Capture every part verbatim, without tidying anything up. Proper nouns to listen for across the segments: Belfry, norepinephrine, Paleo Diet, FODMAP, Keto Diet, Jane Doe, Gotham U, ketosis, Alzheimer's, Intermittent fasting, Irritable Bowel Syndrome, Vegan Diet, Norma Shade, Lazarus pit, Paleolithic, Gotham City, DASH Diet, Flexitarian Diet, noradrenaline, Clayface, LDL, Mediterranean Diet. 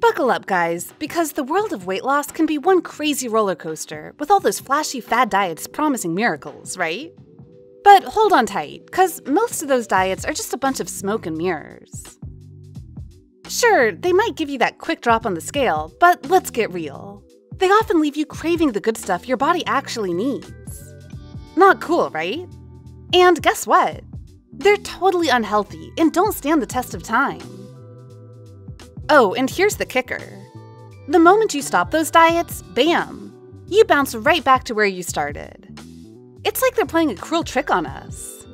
Buckle up, guys, because the world of weight loss can be one crazy roller coaster with all those flashy fad diets promising miracles, right? But hold on tight, because most of those diets are just a bunch of smoke and mirrors. Sure, they might give you that quick drop on the scale, but let's get real. They often leave you craving the good stuff your body actually needs. Not cool, right? And guess what? They're totally unhealthy and don't stand the test of time. Oh, and here's the kicker. The moment you stop those diets, bam! You bounce right back to where you started. It's like they're playing a cruel trick on us.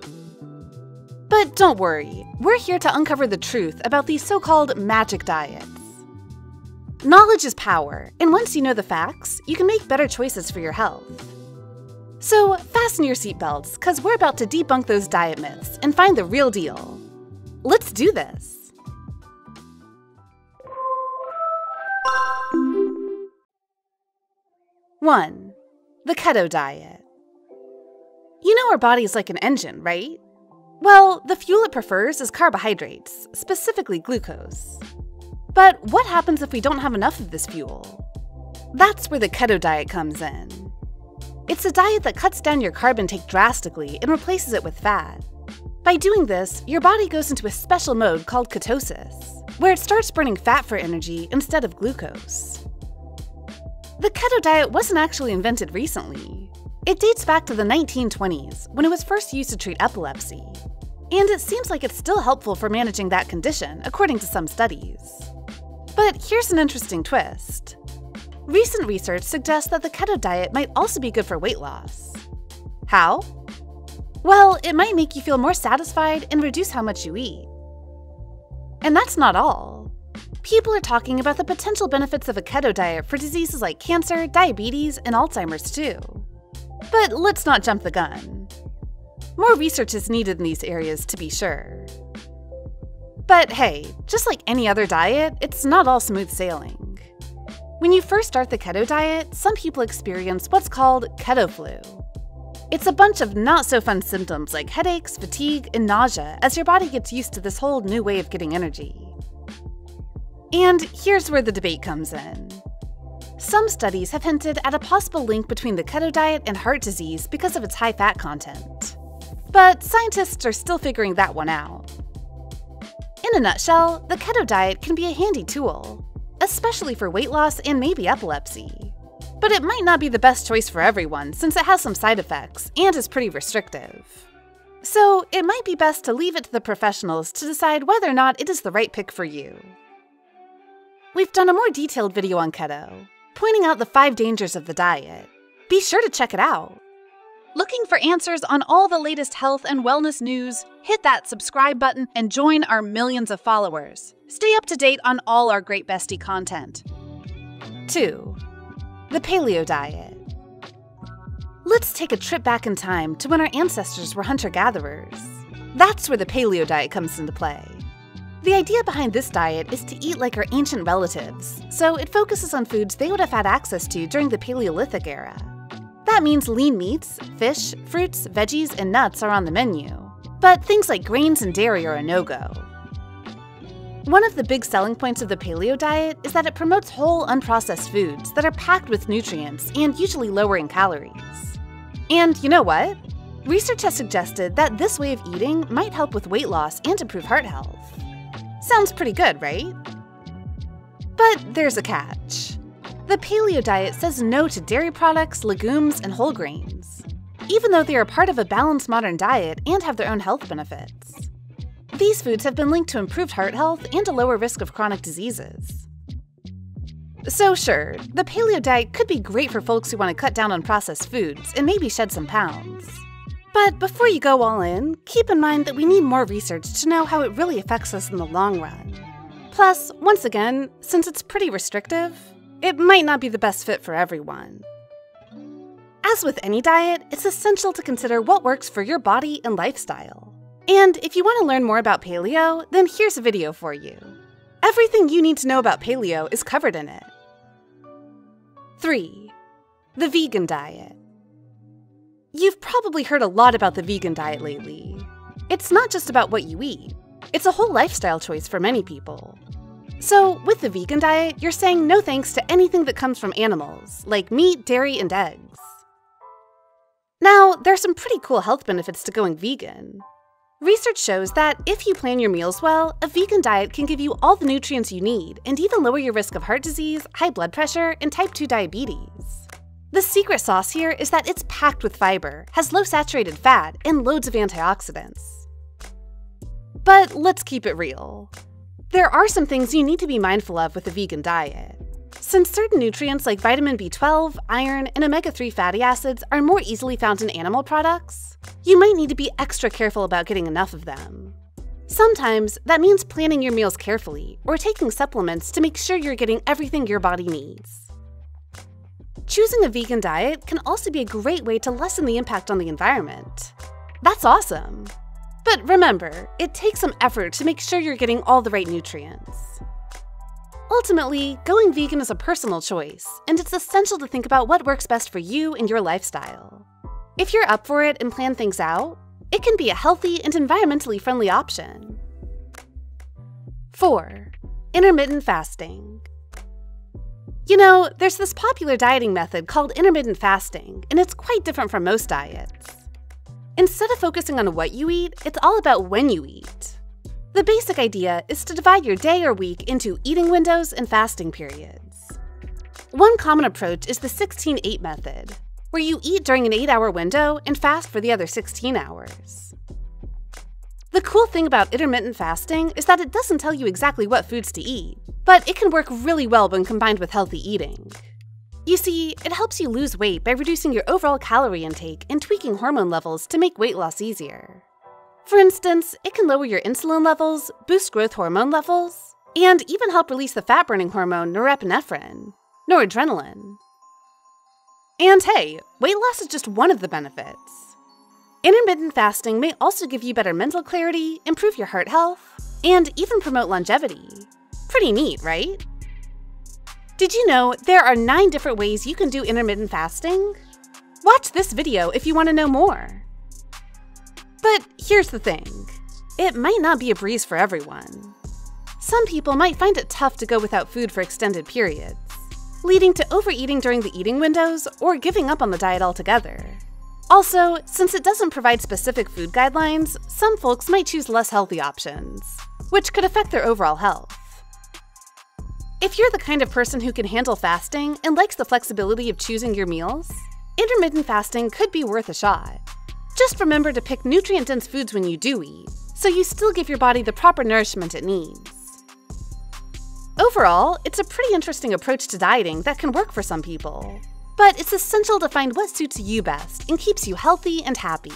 But don't worry, we're here to uncover the truth about these so-called magic diets. Knowledge is power, and once you know the facts, you can make better choices for your health. So fasten your seatbelts, because we're about to debunk those diet myths and find the real deal. Let's do this! one. The Keto Diet. You know our body is like an engine, right? Well, the fuel it prefers is carbohydrates, specifically glucose. But what happens if we don't have enough of this fuel? That's where the keto diet comes in. It's a diet that cuts down your carb intake drastically and replaces it with fat. By doing this, your body goes into a special mode called ketosis, where it starts burning fat for energy instead of glucose. The keto diet wasn't actually invented recently. It dates back to the nineteen twenties, when it was first used to treat epilepsy. And it seems like it's still helpful for managing that condition, according to some studies. But here's an interesting twist. Recent research suggests that the keto diet might also be good for weight loss. How? Well, it might make you feel more satisfied and reduce how much you eat. And that's not all. People are talking about the potential benefits of a keto diet for diseases like cancer, diabetes, and Alzheimer's too. But let's not jump the gun. More research is needed in these areas, to be sure. But hey, just like any other diet, it's not all smooth sailing. When you first start the keto diet, some people experience what's called keto flu. It's a bunch of not-so-fun symptoms like headaches, fatigue, and nausea as your body gets used to this whole new way of getting energy. And here's where the debate comes in. Some studies have hinted at a possible link between the keto diet and heart disease because of its high fat content. But scientists are still figuring that one out. In a nutshell, the keto diet can be a handy tool, especially for weight loss and maybe epilepsy. But it might not be the best choice for everyone since it has some side effects and is pretty restrictive. So it might be best to leave it to the professionals to decide whether or not it is the right pick for you. We've done a more detailed video on keto, pointing out the five dangers of the diet. Be sure to check it out. Looking for answers on all the latest health and wellness news? Hit that subscribe button and join our millions of followers. Stay up to date on all our great bestie content. two. The Paleo Diet. Let's take a trip back in time to when our ancestors were hunter-gatherers. That's where the Paleo Diet comes into play. The idea behind this diet is to eat like our ancient relatives, so it focuses on foods they would have had access to during the Paleolithic era. That means lean meats, fish, fruits, veggies, and nuts are on the menu, but things like grains and dairy are a no-go. One of the big selling points of the Paleo diet is that it promotes whole, unprocessed foods that are packed with nutrients and usually lower in calories. And you know what? Research has suggested that this way of eating might help with weight loss and improve heart health. Sounds pretty good, right? But there's a catch. The Paleo diet says no to dairy products, legumes, and whole grains, even though they are part of a balanced modern diet and have their own health benefits. These foods have been linked to improved heart health and a lower risk of chronic diseases. So sure, the Paleo diet could be great for folks who want to cut down on processed foods and maybe shed some pounds. But before you go all in, keep in mind that we need more research to know how it really affects us in the long run. Plus, once again, since it's pretty restrictive, it might not be the best fit for everyone. As with any diet, it's essential to consider what works for your body and lifestyle. And if you want to learn more about paleo, then here's a video for you. Everything you need to know about paleo is covered in it. three. The Vegan Diet. You've probably heard a lot about the vegan diet lately. It's not just about what you eat. It's a whole lifestyle choice for many people. So with the vegan diet, you're saying no thanks to anything that comes from animals, like meat, dairy, and eggs. Now, there's some pretty cool health benefits to going vegan. Research shows that if you plan your meals well, a vegan diet can give you all the nutrients you need and even lower your risk of heart disease, high blood pressure, and type two diabetes. The secret sauce here is that it's packed with fiber, has low saturated fat, and loads of antioxidants. But let's keep it real. There are some things you need to be mindful of with a vegan diet. Since certain nutrients like vitamin B twelve, iron, and omega three fatty acids are more easily found in animal products, you might need to be extra careful about getting enough of them. Sometimes that means planning your meals carefully or taking supplements to make sure you're getting everything your body needs. Choosing a vegan diet can also be a great way to lessen the impact on the environment. That's awesome! But remember, it takes some effort to make sure you're getting all the right nutrients. Ultimately, going vegan is a personal choice, and it's essential to think about what works best for you and your lifestyle. If you're up for it and plan things out, it can be a healthy and environmentally friendly option. four. Intermittent fasting. You know, there's this popular dieting method called intermittent fasting, and it's quite different from most diets. Instead of focusing on what you eat, it's all about when you eat. The basic idea is to divide your day or week into eating windows and fasting periods. One common approach is the sixteen eight method, where you eat during an eight hour window and fast for the other sixteen hours. The cool thing about intermittent fasting is that it doesn't tell you exactly what foods to eat, but it can work really well when combined with healthy eating. You see, it helps you lose weight by reducing your overall calorie intake and tweaking hormone levels to make weight loss easier. For instance, it can lower your insulin levels, boost growth hormone levels, and even help release the fat-burning hormone norepinephrine, noradrenaline. And hey, weight loss is just one of the benefits. Intermittent fasting may also give you better mental clarity, improve your heart health, and even promote longevity. Pretty neat, right? Did you know there are nine different ways you can do intermittent fasting? Watch this video if you want to know more. But here's the thing, it might not be a breeze for everyone. Some people might find it tough to go without food for extended periods, leading to overeating during the eating windows or giving up on the diet altogether. Also, since it doesn't provide specific food guidelines, some folks might choose less healthy options, which could affect their overall health. If you're the kind of person who can handle fasting and likes the flexibility of choosing your meals, intermittent fasting could be worth a shot. Just remember to pick nutrient-dense foods when you do eat, so you still give your body the proper nourishment it needs. Overall, it's a pretty interesting approach to dieting that can work for some people, but it's essential to find what suits you best and keeps you healthy and happy.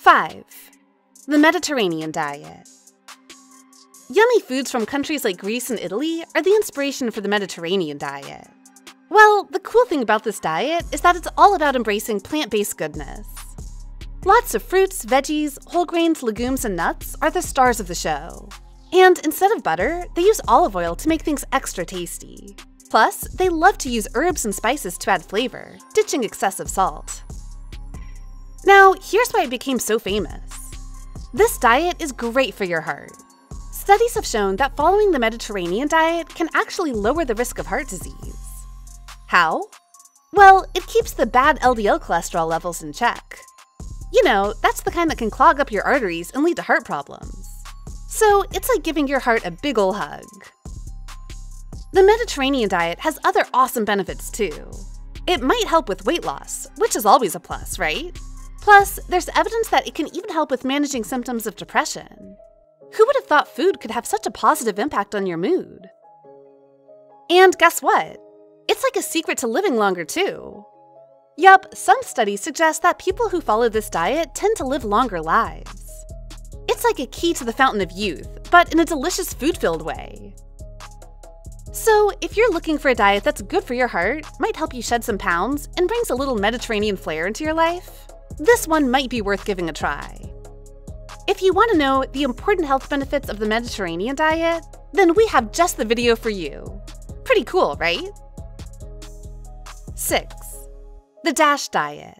five. The Mediterranean Diet. Yummy foods from countries like Greece and Italy are the inspiration for the Mediterranean diet. Well, the cool thing about this diet is that it's all about embracing plant-based goodness. Lots of fruits, veggies, whole grains, legumes, and nuts are the stars of the show. And instead of butter, they use olive oil to make things extra tasty. Plus, they love to use herbs and spices to add flavor, ditching excessive salt. Now, here's why it became so famous. This diet is great for your heart. Studies have shown that following the Mediterranean diet can actually lower the risk of heart disease. How? Well, it keeps the bad L D L cholesterol levels in check. You know, that's the kind that can clog up your arteries and lead to heart problems. So it's like giving your heart a big ol' hug. The Mediterranean diet has other awesome benefits too. It might help with weight loss, which is always a plus, right? Plus, there's evidence that it can even help with managing symptoms of depression. Who would have thought food could have such a positive impact on your mood? And guess what? It's like a secret to living longer too. Yup, some studies suggest that people who follow this diet tend to live longer lives. It's like a key to the fountain of youth, but in a delicious food-filled way. So if you're looking for a diet that's good for your heart, might help you shed some pounds, and brings a little Mediterranean flair into your life, this one might be worth giving a try. If you want to know the important health benefits of the Mediterranean diet, then we have just the video for you. Pretty cool, right? six. The DASH Diet.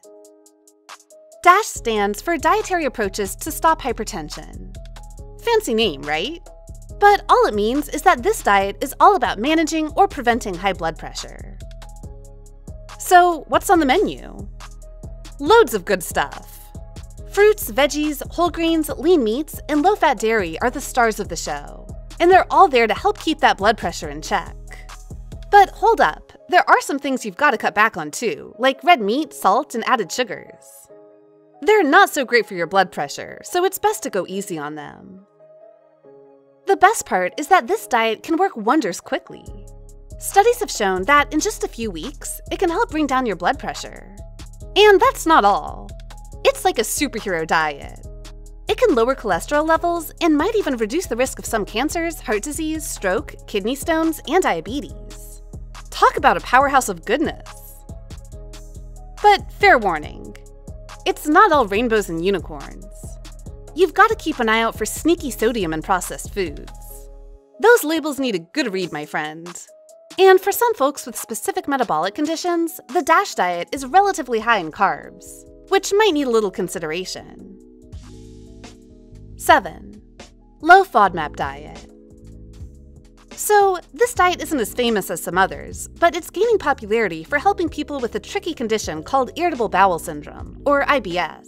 DASH stands for Dietary Approaches to Stop Hypertension. Fancy name, right? But all it means is that this diet is all about managing or preventing high blood pressure. So what's on the menu? Loads of good stuff. Fruits, veggies, whole grains, lean meats, and low-fat dairy are the stars of the show, and they're all there to help keep that blood pressure in check. But hold up, there are some things you've got to cut back on too, like red meat, salt, and added sugars. They're not so great for your blood pressure, so it's best to go easy on them. The best part is that this diet can work wonders quickly. Studies have shown that in just a few weeks, it can help bring down your blood pressure. And that's not all. It's like a superhero diet. It can lower cholesterol levels and might even reduce the risk of some cancers, heart disease, stroke, kidney stones, and diabetes. Talk about a powerhouse of goodness! But fair warning, it's not all rainbows and unicorns. You've got to keep an eye out for sneaky sodium in processed foods. Those labels need a good read, my friend. And for some folks with specific metabolic conditions, the DASH diet is relatively high in carbs, which might need a little consideration. seven. Low FODMAP diet. So this diet isn't as famous as some others, but it's gaining popularity for helping people with a tricky condition called Irritable Bowel Syndrome, or I B S.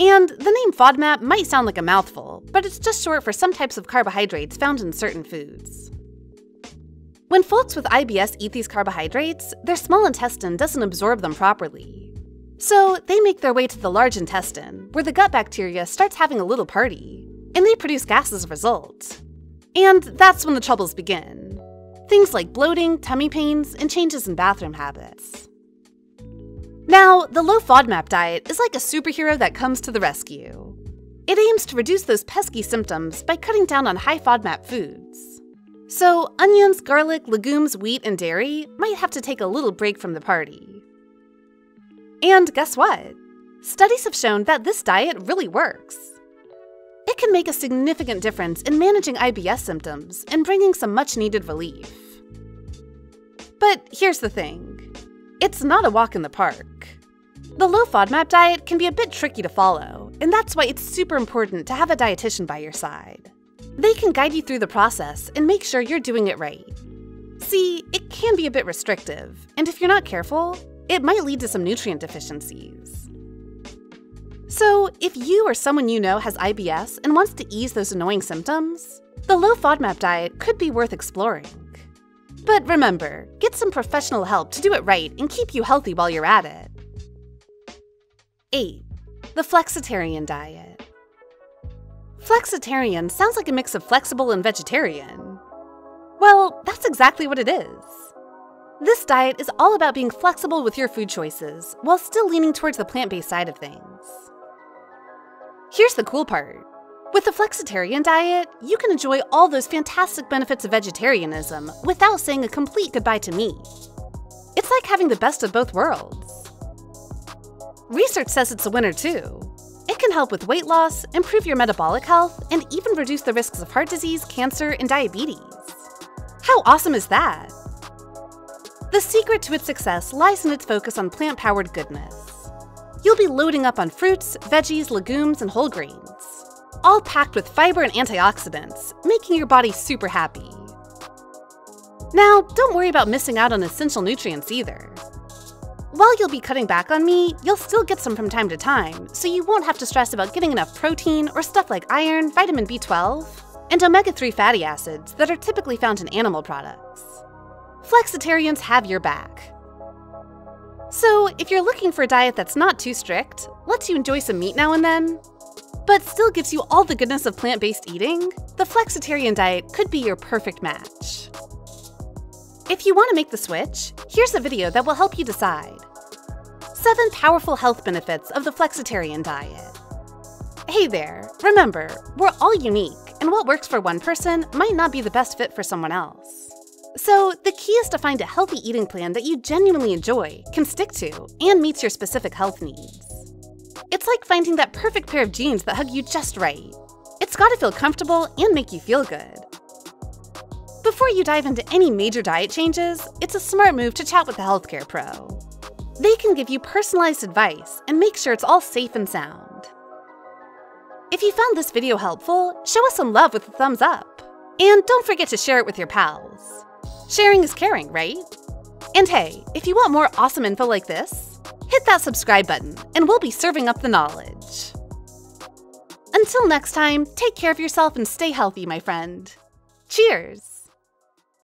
And the name FODMAP might sound like a mouthful, but it's just short for some types of carbohydrates found in certain foods. When folks with I B S eat these carbohydrates, their small intestine doesn't absorb them properly. So they make their way to the large intestine, where the gut bacteria starts having a little party, and they produce gas as a result. And that's when the troubles begin. Things like bloating, tummy pains, and changes in bathroom habits. Now, the low FODMAP diet is like a superhero that comes to the rescue. It aims to reduce those pesky symptoms by cutting down on high FODMAP foods. So onions, garlic, legumes, wheat, and dairy might have to take a little break from the party. And guess what? Studies have shown that this diet really works. It can make a significant difference in managing I B S symptoms and bringing some much-needed relief. But here's the thing. It's not a walk in the park. The low FODMAP diet can be a bit tricky to follow, and that's why it's super important to have a dietitian by your side. They can guide you through the process and make sure you're doing it right. See, it can be a bit restrictive, and if you're not careful, it might lead to some nutrient deficiencies. So if you or someone you know has I B S and wants to ease those annoying symptoms, the low FODMAP diet could be worth exploring. But remember, get some professional help to do it right and keep you healthy while you're at it. eight. The Flexitarian Diet. Flexitarian sounds like a mix of flexible and vegetarian. Well, that's exactly what it is. This diet is all about being flexible with your food choices while still leaning towards the plant-based side of things. Here's the cool part. With the flexitarian diet, you can enjoy all those fantastic benefits of vegetarianism without saying a complete goodbye to meat. It's like having the best of both worlds. Research says it's a winner too. It can help with weight loss, improve your metabolic health, and even reduce the risks of heart disease, cancer, and diabetes. How awesome is that? The secret to its success lies in its focus on plant-powered goodness. You'll be loading up on fruits, veggies, legumes, and whole grains, all packed with fiber and antioxidants, making your body super happy. Now, don't worry about missing out on essential nutrients either. While you'll be cutting back on meat, you'll still get some from time to time, so you won't have to stress about getting enough protein or stuff like iron, vitamin B twelve, and omega three fatty acids that are typically found in animal products. Flexitarians have your back. So if you're looking for a diet that's not too strict, lets you enjoy some meat now and then, but still gives you all the goodness of plant-based eating, the flexitarian diet could be your perfect match. If you want to make the switch, here's a video that will help you decide. seven Powerful Health Benefits of the Flexitarian Diet. Hey there, remember, we're all unique, and what works for one person might not be the best fit for someone else. So the key is to find a healthy eating plan that you genuinely enjoy, can stick to, and meets your specific health needs. It's like finding that perfect pair of jeans that hug you just right. It's got to feel comfortable and make you feel good. Before you dive into any major diet changes, it's a smart move to chat with a healthcare pro. They can give you personalized advice and make sure it's all safe and sound. If you found this video helpful, show us some love with a thumbs up. And don't forget to share it with your pals. Sharing is caring, right? And hey, if you want more awesome info like this, hit that subscribe button and we'll be serving up the knowledge. Until next time, take care of yourself and stay healthy, my friend. Cheers!